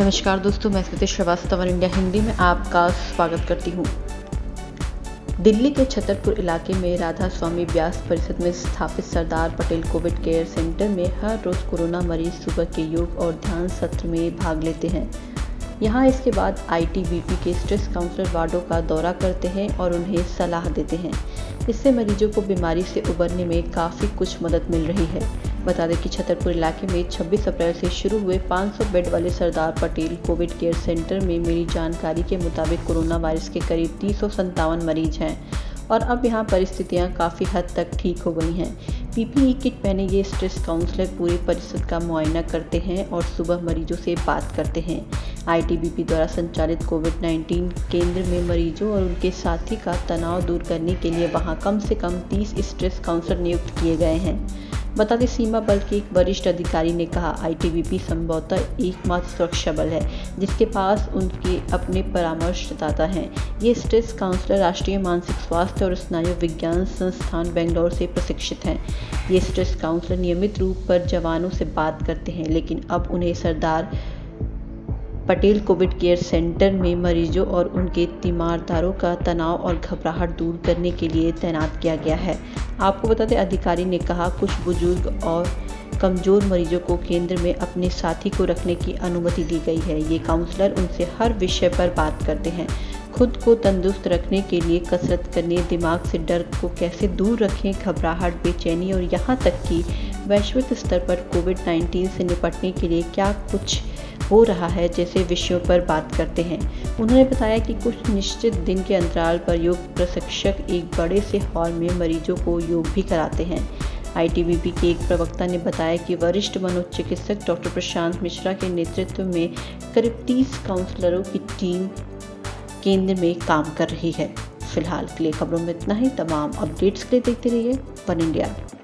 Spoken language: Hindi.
नमस्कार दोस्तों, मैं स्मृति श्रीवास्तव वनइंडिया हिंदी में आपका स्वागत करती हूँ। दिल्ली के छतरपुर इलाके में राधा स्वामी व्यास परिषद में स्थापित Sardar Patel Covid care centre में हर रोज़ कोरोना मरीज सुबह के योग और ध्यान सत्र में भाग लेते हैं। यहाँ इसके बाद आईटीबीपी के स्ट्रेस काउंसलर वार्डों का दौरा करते हैं और उन्हें सलाह देते हैं। इससे मरीजों को बीमारी से उबरने में काफ़ी कुछ मदद मिल रही है। बता दें कि छतरपुर इलाके में 26 अप्रैल से शुरू हुए 500 बेड वाले Sardar Patel Covid care centre में मेरी जानकारी के मुताबिक कोरोना वायरस के करीब 357 मरीज हैं और अब यहाँ परिस्थितियाँ काफ़ी हद तक ठीक हो गई हैं। पीपीई किट पहने ये स्ट्रेस काउंसलर पूरे परिसर का मुआयना करते हैं और सुबह मरीजों से बात करते हैं। आईटीबीपी द्वारा संचालित कोविड-19 केंद्र में मरीजों और उनके साथी का तनाव दूर करने के लिए वहाँ कम से कम 30 स्ट्रेस काउंसलर नियुक्त किए गए हैं। बता दें, सीमा बल के एक वरिष्ठ अधिकारी ने कहा, आईटीबीपी संभवतः एकमात्र सुरक्षा बल है जिसके पास उनके अपने परामर्शदाता हैं। ये स्ट्रेस काउंसलर राष्ट्रीय मानसिक स्वास्थ्य और स्नायु विज्ञान संस्थान बेंगलोर से प्रशिक्षित हैं। ये स्ट्रेस काउंसलर नियमित रूप पर जवानों से बात करते हैं, लेकिन अब उन्हें Sardar Patel Covid care centre में मरीजों और उनके तीमारदारों का तनाव और घबराहट दूर करने के लिए तैनात किया गया है। आपको बता दें, अधिकारी ने कहा, कुछ बुजुर्ग और कमज़ोर मरीजों को केंद्र में अपने साथी को रखने की अनुमति दी गई है। ये काउंसलर उनसे हर विषय पर बात करते हैं। खुद को तंदुरुस्त रखने के लिए कसरत करने, दिमाग से डर को कैसे दूर रखें, घबराहट, बेचैनी और यहाँ तक कि वैश्विक स्तर पर कोविड-19 से निपटने के लिए क्या कुछ हो रहा है जैसे विषयों पर बात करते हैं। उन्होंने बताया कि कुछ निश्चित दिन के अंतराल पर योग प्रशिक्षक एक बड़े से हॉल में मरीजों को योग भी कराते हैं। आईटीबीपी के एक प्रवक्ता ने बताया कि वरिष्ठ मनोचिकित्सक डॉक्टर प्रशांत मिश्रा के नेतृत्व में करीब 30 काउंसलरों की टीम केंद्र में काम कर रही है। फिलहाल के लिए खबरों में इतना ही। तमाम अपडेट्स के लिए देखते रहिए वन इंडिया।